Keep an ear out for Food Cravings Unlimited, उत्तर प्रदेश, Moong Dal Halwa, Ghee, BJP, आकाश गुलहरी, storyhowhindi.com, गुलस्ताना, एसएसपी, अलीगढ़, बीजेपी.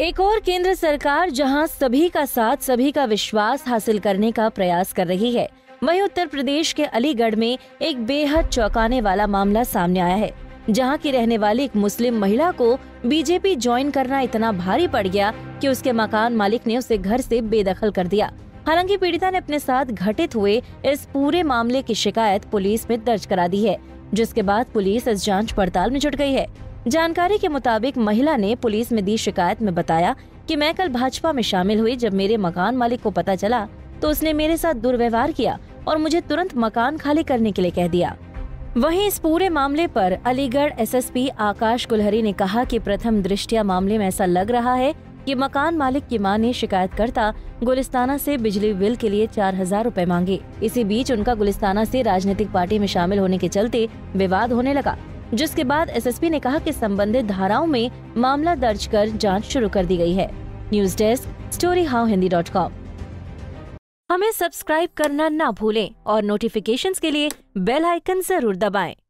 एक और केंद्र सरकार जहां सभी का साथ सभी का विश्वास हासिल करने का प्रयास कर रही है, वहीं उत्तर प्रदेश के अलीगढ़ में एक बेहद चौंकाने वाला मामला सामने आया है, जहां की रहने वाली एक मुस्लिम महिला को बीजेपी ज्वाइन करना इतना भारी पड़ गया कि उसके मकान मालिक ने उसे घर से बेदखल कर दिया। हालांकि पीड़िता ने अपने साथ घटित हुए इस पूरे मामले की शिकायत पुलिस में दर्ज करा दी है, जिसके बाद पुलिस इस जांच पड़ताल में जुट गई है। जानकारी के मुताबिक महिला ने पुलिस में दी शिकायत में बताया कि मैं कल भाजपा में शामिल हुई, जब मेरे मकान मालिक को पता चला तो उसने मेरे साथ दुर्व्यवहार किया और मुझे तुरंत मकान खाली करने के लिए कह दिया। वहीं इस पूरे मामले पर अलीगढ़ एसएसपी आकाश गुलहरी ने कहा कि प्रथम दृष्टया मामले में ऐसा लग रहा है कि मकान मालिक की मां ने शिकायतकर्ता गुलस्ताना से बिजली बिल के लिए 4000 रुपए मांगे। इसी बीच उनका गुलस्ताना से राजनीतिक पार्टी में शामिल होने के चलते विवाद होने लगा, जिसके बाद एसएसपी ने कहा कि संबंधित धाराओं में मामला दर्ज कर जाँच शुरू कर दी गयी है। News desk, story how Hindi .com। हमें सब्सक्राइब करना ना भूलें और नोटिफिकेशंस के लिए बेल आइकन जरूर दबाएं।